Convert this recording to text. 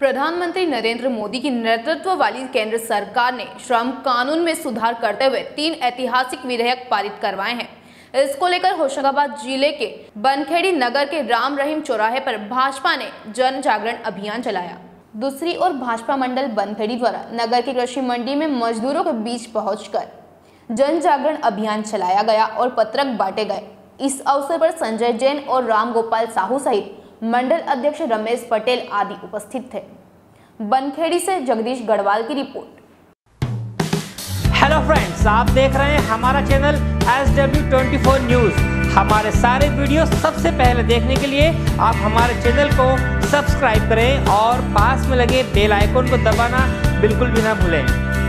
प्रधानमंत्री नरेंद्र मोदी की नेतृत्व वाली केंद्र सरकार ने श्रम कानून में सुधार करते हुए 3 ऐतिहासिक विधेयक पारित करवाए हैं। इसको लेकर होशंगाबाद जिले के बनखेड़ी नगर के राम रहीम चौराहे पर भाजपा ने जन जागरण अभियान चलाया। दूसरी ओर भाजपा मंडल बनखेड़ी द्वारा नगर की कृषि मंडी में मजदूरों के बीच पहुंचकर जन जागरण अभियान चलाया गया और पत्रक बांटे गए। इस अवसर पर संजय जैन और राम गोपाल साहू सहित मंडल अध्यक्ष रमेश पटेल आदि उपस्थित थे। बनखेड़ी से जगदीश गढ़वाल की रिपोर्ट। हेलो फ्रेंड्स, आप देख रहे हैं हमारा चैनल SW24 न्यूज। हमारे सारे वीडियो सबसे पहले देखने के लिए आप हमारे चैनल को सब्सक्राइब करें और पास में लगे बेल आइकन को दबाना बिल्कुल भी ना भूलें।